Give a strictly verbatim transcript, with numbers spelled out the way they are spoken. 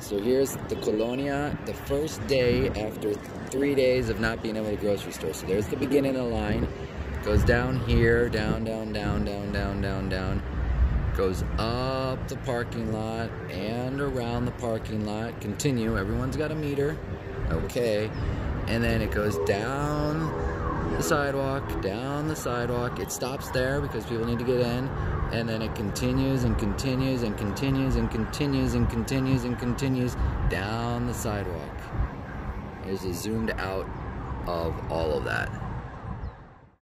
So here's the Colonia, the first day after three days of not being able to grocery store. So there's the beginning of the line. It goes down here, down, down, down, down, down, down, down. Goes up the parking lot and around the parking lot. Continue, everyone's got a meter. Okay. And then it goes down the sidewalk, down the sidewalk. It stops there because people need to get in. And then it continues and continues and continues and continues and continues and continues down the sidewalk. Here's a zoomed out of all of that.